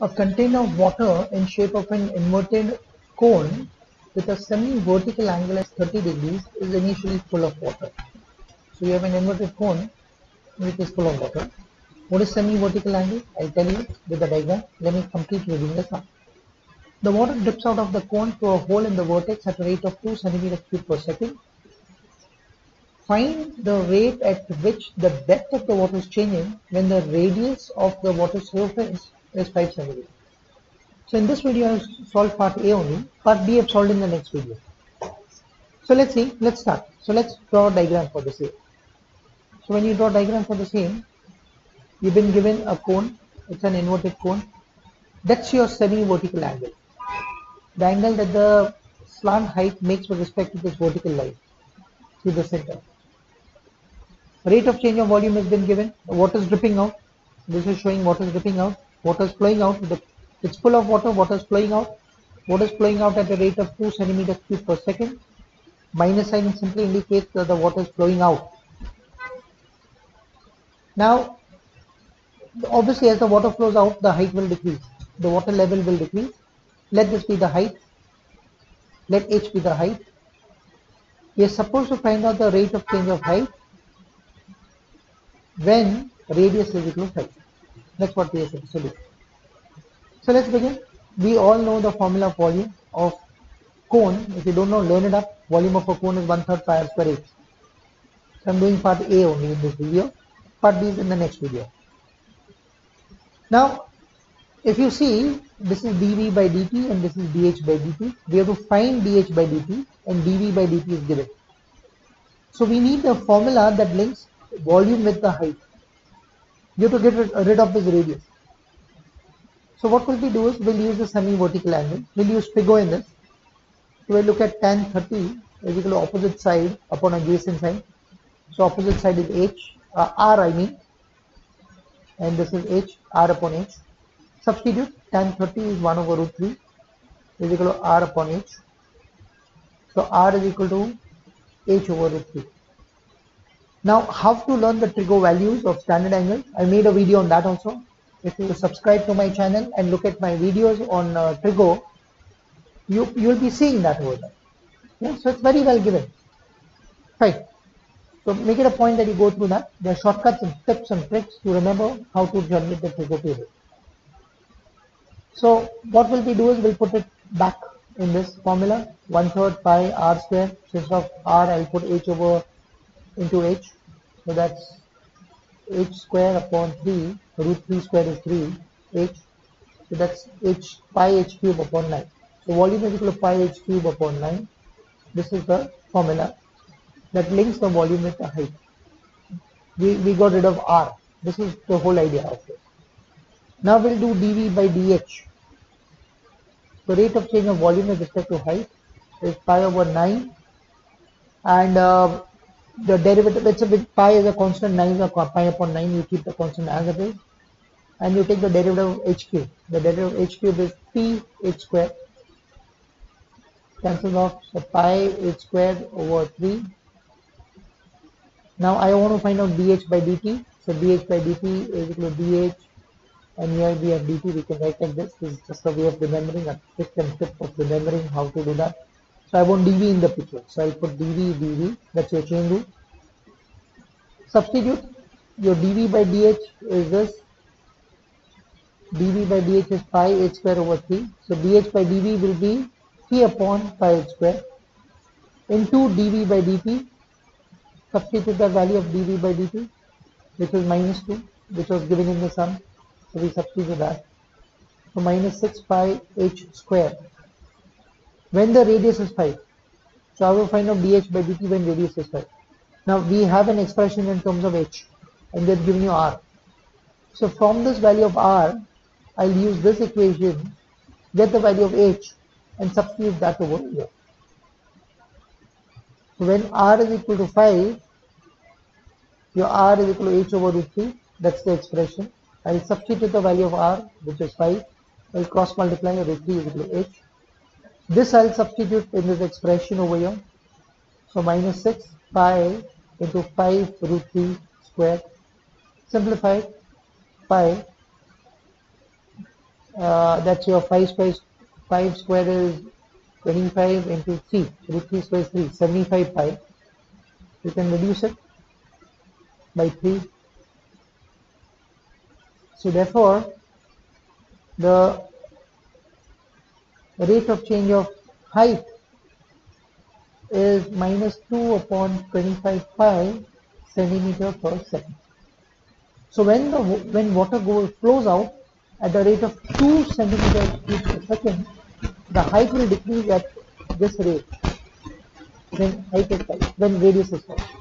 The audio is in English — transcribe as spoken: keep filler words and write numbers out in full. A container of water in shape of an inverted cone with a semi-vertical angle at thirty degrees is initially full of water. So you have an inverted cone which is full of water. What is semi-vertical angle? I'll tell you with the diagram. Let me complete reading this up. The water drips out of the cone through a hole in the vertex at a rate of two centimeters cubed per second. Find the rate at which the depth of the water is changing when the radius of the water surface is five centimeters. So in this video I have solved part A only, part B I have solved in the next video. So let's see, let's start. So let's draw a diagram for the same. So when you draw a diagram for the same, you've been given a cone, it's an inverted cone. That's your semi-vertical angle. The angle that the slant height makes with respect to this vertical line through the center. Rate of change of volume has been given. The water is dripping out. This is showing water is dripping out. Water is flowing out. It's full of water. Water is flowing out. Water is flowing out at a rate of two centimeters cubed per second. Minus sign simply indicates that the water is flowing out. Now, obviously, as the water flows out, the height will decrease. The water level will decrease. Let this be the height. Let h be the height. We are supposed to find out the rate of change of height when radius is equal to height. That's what we are supposed to do. So let's begin. We all know the formula of volume of cone. If you don't know, learn it up. Volume of a cone is one third pi r square h. So I'm doing part A only in this video. Part B is in the next video. Now, if you see, this is dv by dt and this is dh by dt. We have to find dh by dt and dv by dt is given. So we need a formula that links volume with the height. You have to get rid of this radius. So what will we do is, we'll use the semi-vertical angle. We'll use Figo in this. So we'll look at tan thirty is equal to opposite side upon adjacent side. So opposite side is h, uh, r I mean. And this is h, r upon h. Substitute tan thirty is one over root three is equal to r upon h. So r is equal to h over root three. Now how to learn the trigo values of standard angles? I made a video on that also. If you subscribe to my channel and look at my videos on uh, trigo, you you'll be seeing that over there. Yeah, so it's very well given. Fine. So make it a point that you go through that. There are shortcuts and tips and tricks to remember how to generate the trigo table. So what will we do is, we'll put it back in this formula, one third pi r square. Instead of r, I'll put h over into h. So that's h square upon three. Root three square is three h. So that's h pi h cube upon nine. So volume is equal to pi h cube upon nine. This is the formula that links the volume with the height. We, we got rid of r. This is the whole idea of it. Now we'll do dv by dh. So rate of change of volume with respect to height is pi over nine. And uh, the derivative, it's a bit, pi is a constant, nine is a pi upon nine. You keep the constant as it is. And you take the derivative of h cube. The derivative of h cube is p h square. Cancel off. So pi h squared over three. Now I want to find out dh by dt. So dh by dt is equal to dh, and here we have dt. We can write like this. This is just a way of remembering, a trick and tip of remembering how to do that. So I want dv in the picture. So I'll put dv, dv. That's your chain rule. Substitute. Your dv by dh is this. dv by dh is pi h square over three. So dh by dv will be p upon pi h square into dv by dt. Substitute the value of dv by dt, which is minus two, which was given in the sum. So we substitute that. So minus six pi h square. When the radius is five. So I will find out dh by dt when radius is five. Now we have an expression in terms of h, and they've given you r. So from this value of r, I'll use this equation, get the value of h, and substitute that over here. So when r is equal to five, your r is equal to h over root three. That's the expression. I will substitute the value of r, which is five. I will cross multiply root three is equal to h. This I will substitute in this expression over here. So minus six pi into five root three square. Simplify pi uh, that's your five, five, five square is twenty-five into three, so three square is three, seventy-five pi. You can reduce it by three. So therefore, the rate of change of height is minus two upon twenty-five pi centimeter per second. So when the when water goes flows out at the rate of two centimeters per second, the height will decrease at this rate when height is high, when radius is high.